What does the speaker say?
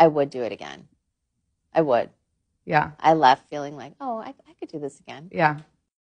I would do it again. I would. Yeah. I left feeling like, oh, I could do this again. Yeah.